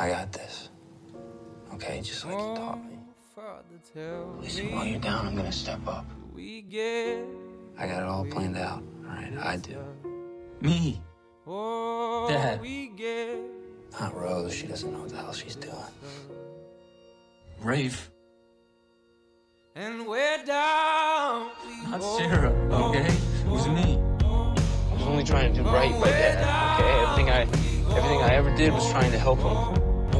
I got this. Okay, just like you taught me. Listen, while you're down, I'm gonna step up. I got it all planned out, all right? I do. Me? Dad. Not Rose, she doesn't know what the hell she's doing. Rafe. And we're down. Not Sarah, okay? It was me. I was only trying to do right by Dad, okay? Everything I ever did was trying to help him,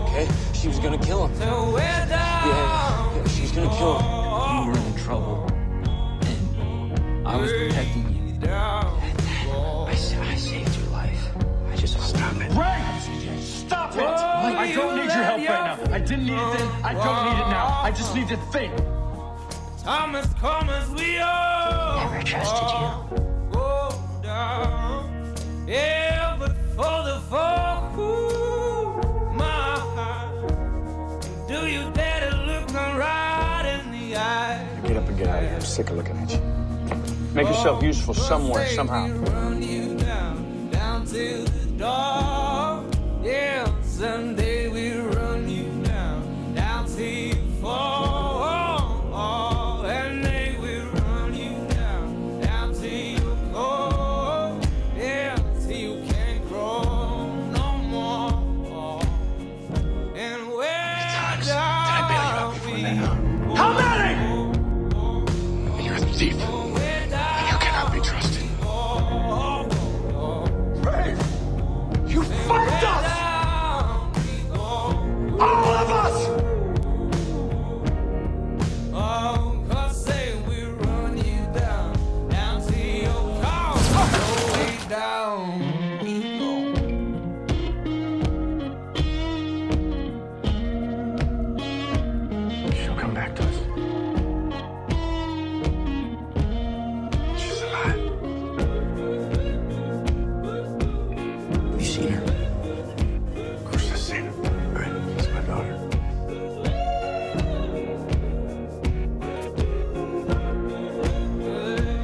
okay? She was gonna kill him. Yeah, she was gonna kill him. You were in trouble, and I was protecting you. I saved your life. I just... Stop it. Rafe! Stop it! I don't need your help right now. I didn't need it then. I don't need it now. I just need to think. Thomas Comers, we all... Never trusted you. Go down. Yeah, but for the folk who... My heart. Do you dare to look them right in the eye? Get up and get out of here. I'm sick of looking at you. Make yourself useful somewhere, somehow. Run you down to the door. Yeah, someday we run you down to you fall. Oh, and they will run you down to you go. Yeah, till you can't grow no more. And where did I bail you out before now? How many? You're in the deep.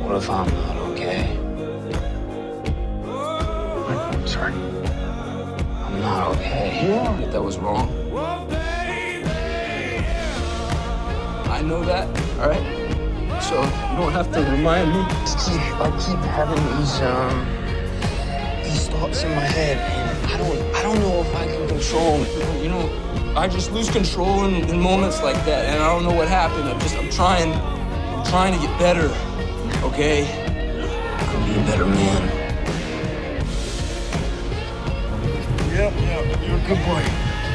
What if I'm not okay? I'm sorry. I'm not okay. Yeah. That was wrong. I know that, all right? So you don't have to remind me. I keep having these thoughts in my head, and I don't know if I can control it. You know, I just lose control in moments like that, and I don't know what happened. I'm trying to get better. Okay? I'll be a better man. Yeah, you're a good boy.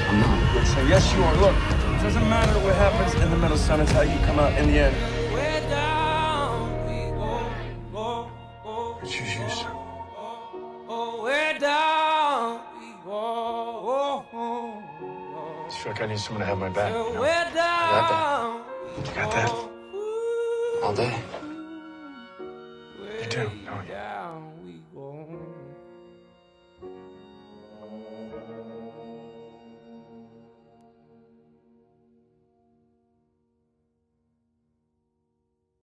I'm not. So yes, you are. Look, it doesn't matter what happens in the middle, son. It's how you come out in the end. It's just you, son. I feel like I need someone to have my back, you know? You got that? All day. You do, don't you?